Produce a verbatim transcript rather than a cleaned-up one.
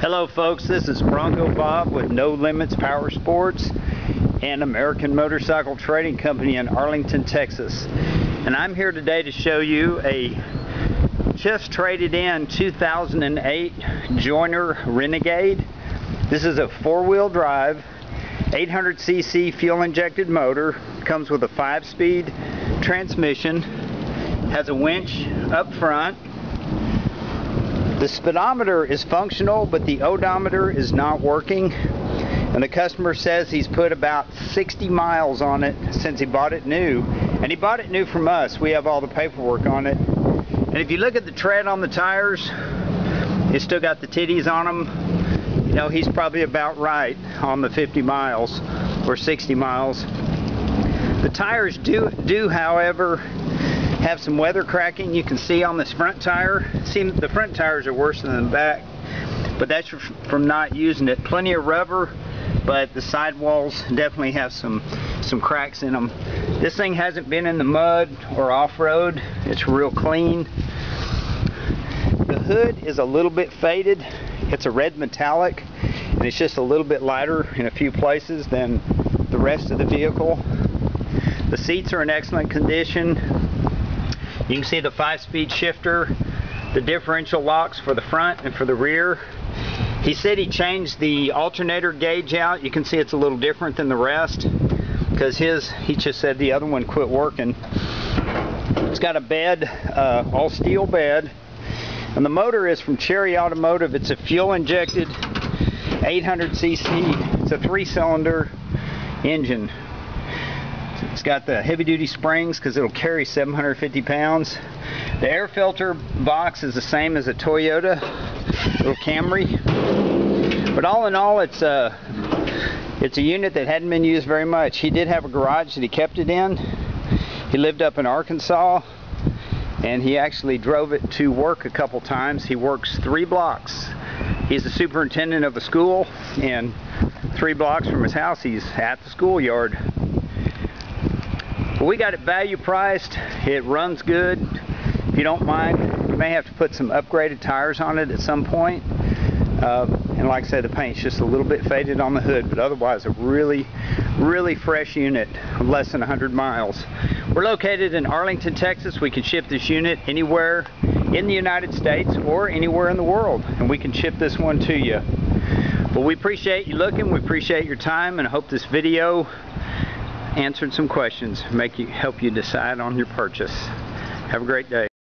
Hello folks, this is Bronco Bob with No Limits Power Sports and American Motorcycle Trading Company in Arlington, Texas. And I'm here today to show you a just traded in two thousand eight Joyner Renegade. This is a four-wheel drive, eight hundred c c fuel-injected motor, comes with a five-speed transmission, has a winch up front. The speedometer is functional, but the odometer is not working, and the customer says he's put about sixty miles on it since he bought it new, and he bought it new from us. We have all the paperwork on it. And if you look at the tread on the tires, it's still got the titties on them. You know, he's probably about right on the fifty miles or sixty miles. The tires do, do however, have some weather cracking. You can see on this front tire, see the front tires are worse than the back, but that's from not using it. Plenty of rubber, but the sidewalls definitely have some some cracks in them. This thing hasn't been in the mud or off-road. It's real clean. The hood is a little bit faded. It's a red metallic, and it's just a little bit lighter in a few places than the rest of the vehicle. The seats are in excellent condition. You can see the five-speed shifter, the differential locks for the front and for the rear. He said he changed the alternator gauge out. You can see it's a little different than the rest because his, he just said the other one quit working. It's got a bed, uh, all steel bed, and the motor is from Cherry Automotive. It's a fuel-injected eight hundred c c. It's a three-cylinder engine. It's got the heavy-duty springs because it'll carry seven hundred fifty pounds. The air filter box is the same as a Toyota, little Camry. But all in all, it's a, it's a unit that hadn't been used very much. He did have a garage that he kept it in. He lived up in Arkansas, and he actually drove it to work a couple times. He works three blocks. He's the superintendent of a school, and three blocks from his house, he's at the schoolyard. We got it value priced. It runs good. If you don't mind, you may have to put some upgraded tires on it at some point. Uh, and like I said, the paint's just a little bit faded on the hood, but otherwise a really, really fresh unit, less than one hundred miles. We're located in Arlington, Texas. We can ship this unit anywhere in the United States or anywhere in the world, and we can ship this one to you. But we appreciate you looking. We appreciate your time, and I hope this video answered some questions, make you help you decide on your purchase. Have a great day.